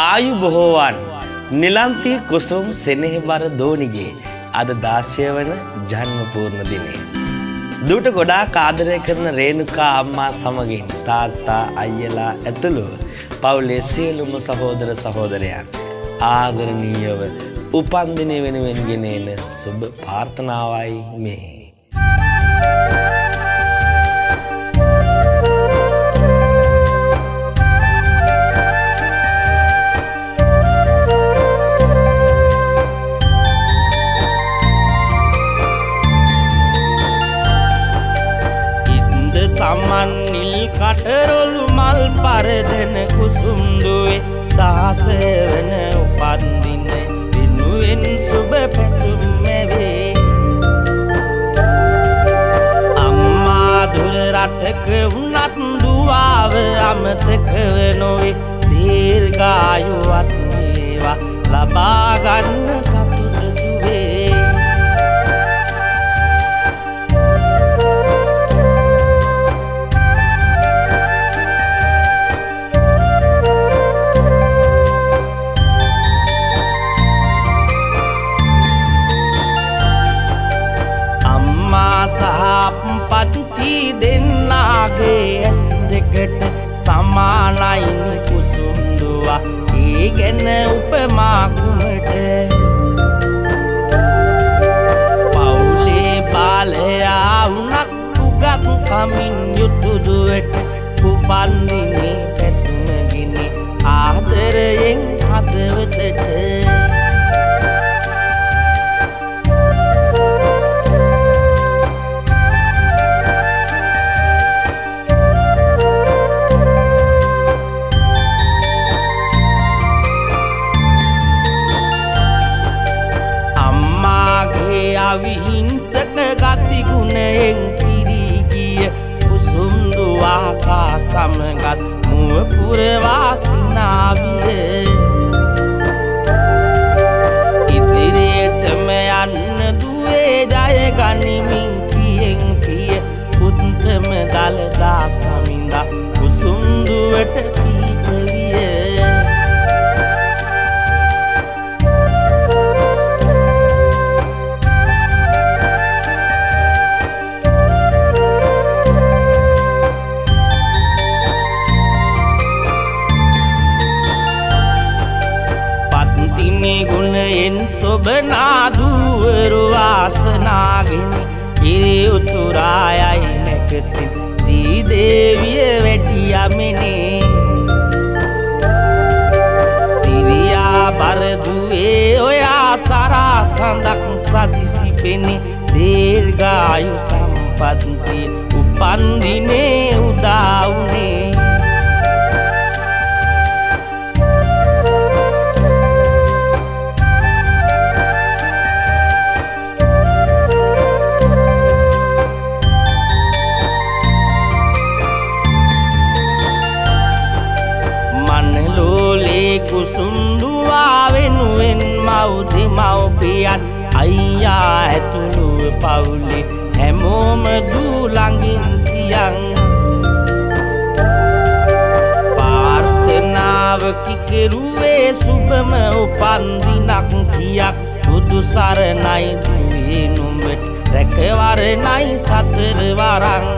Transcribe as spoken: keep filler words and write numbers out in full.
ආයු බොහෝවන් නිලන්ති කුසුම් සෙනෙහබර දෝනිගේ අද දාසය වන ජන්මපූර්ණ දිනේ. දුට ගොඩාක් ආදරය කරන රේණුකා අම්මා සමගින් තාත්තා අයියලා ඇතුළු පවුලේ සියලුම සහෝදර සහෝදරයන් ආදරණීයව උපන් දිනේ වෙනුවෙන් ගෙනෙන සුබ ප්‍රාර්ථනාවයි මේ. සමන්නිල් කටරොළු මල් පරදන කුසුම්දුවේ දහස වන උපන්දින වෙනුවෙන් සුබ පැතුම් මැවේ. අම්මා දුර රටක වුණත් දුවාව අමතක නොවේ. දීර්ඝායුවත් වේවා ලබා ගන්න සතුට සුවේ. පත්ති දෙන්නාගේ ඇස් දෙකට සමානයි කුසුම් දුවා ඒ ගැන උපමා කුමට. පවුලේ බාලයා වුණත් උගත් කමින් යුතු දුවට උපන් දිනේ පැතුම ගිනි ආදරයෙන් හදවතට. අවිහිංසක ගති ගුණයෙන් පිරී ගිය කුසුම් දුවා කා සමගත් මුව පුරවා සිනාවිය. ඉදිරියටම යන්න දුවේ ජය ගනිමින් පියෙන් පිය උත්තම දළදා සමිඳා කුසුම් දුවට පීත විය. බනාදුවරු වාසනාගෙන කිරි උතුරායයි නැකතින් සීදේවිය වැඩියමිනේ. සිරියා බරදුවේ ඔයා සරා සඳක් සදිසි පෙනේ. දීර්ඝායු සම්පත්තිය උපන් දිනේ උදා වුනේ. කුසුම් දුවා වෙනුවෙන් මව්දි මව්පියන් අයියා ඇතුළු පවුලේ හැමෝම දූ ළඟින් කියන් ප්‍රාර්ථනාවකි කෙරුවේ සුබම උපන් දිනක් කියා. බුදු සරණයි දුවේ නුඹට රැකවරණයි සතර වරන්.